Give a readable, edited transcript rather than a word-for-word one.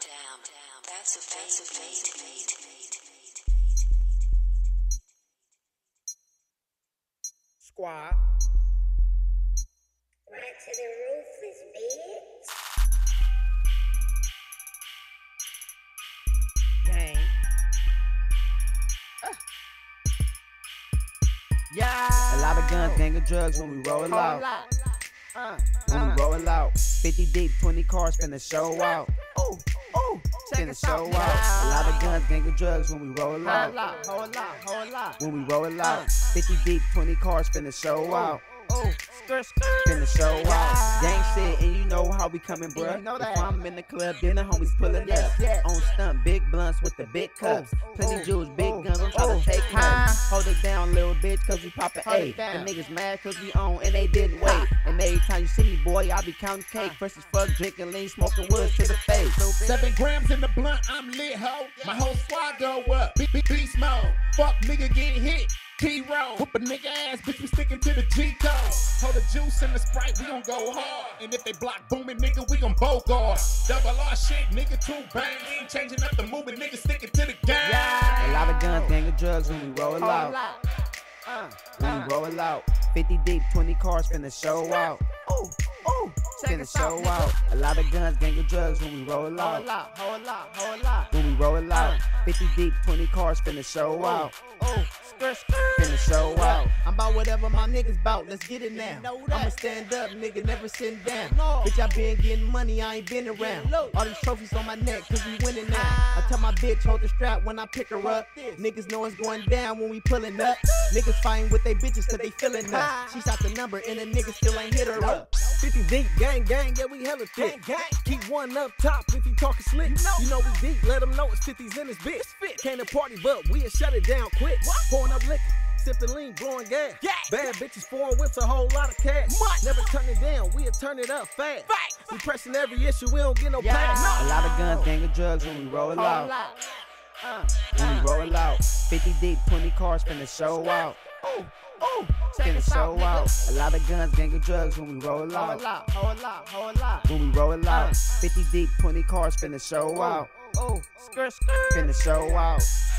damn, that's a fate. Squat. Right to the ruthless bitch. Yeah. A lot of guns, gang of drugs when we roll out. When we roll out, 50 deep, 20 cars finna show out. Finna show out. A lot of guns, gang of drugs when we roll out. When we roll out, 50 deep, 20 cars finna show out. Finna show out. Gang shit, and you know how we coming, bruh. You know that. If I'm in the club, then the homies pullin' up. Yeah. On stunt, big blunts with the big cups. Plenty jewels, big guns, I'm tryna take home. Hold it down, little bitch, cause we poppin' A. Them niggas mad cause we on, and they didn't wait. And every time you see me, boy, I be counting cake. First as fuck, drinking lean, smoking woods to the face. 7 grams in the blunt, I'm lit, ho. My whole squad go up. Beast mode. Fuck nigga get hit. T-Roll, whoop a nigga ass, bitch, we sticking to the G-Code. Hold the juice and the Sprite, we gon' go hard. And if they block booming, nigga, we gon' bogard. Double R shit, nigga, two bang. We ain't changing up the movement, nigga, sticking to the game. Yeah. A lot of guns, gang of drugs when we roll out. When we roll out, 50 deep, 20 cars finna show out. Finna show out. A lot of guns, gang of drugs when we roll out. When we roll out, 50 deep, 20 cars finna show out. Finna show out. I'm about whatever my niggas bout, let's get it now. I'ma stand up, nigga, never sit down. Bitch, I been getting money, I ain't been around. All these trophies on my neck, cause we winning now. I tell my bitch, hold the strap when I pick her up. Niggas know it's going down when we pulling up. Niggas fighting with they bitches cause they feeling up. She shot the number and the niggas still ain't hit her up. 50 deep, gang, yeah, we hella thick. Keep one up top if you talking slick. You know we deep, let them know it's 50s in this bitch. Can't a party, but we'll shut it down quick. Pouring up liquor, sipping lean, blowing gas. Bad bitches, foreign whips, a whole lot of cash. Never turn it down, we'll turn it up fast. We pressing every issue, we don't get no pass. A lot of guns, gang of drugs when we roll out. When we roll out, 50 deep, 20 cars finna show out. Finna show out. A lot of guns, gang of drugs when we roll out. When we roll out, 50 deep, 20 cars finna show out. Finna show out.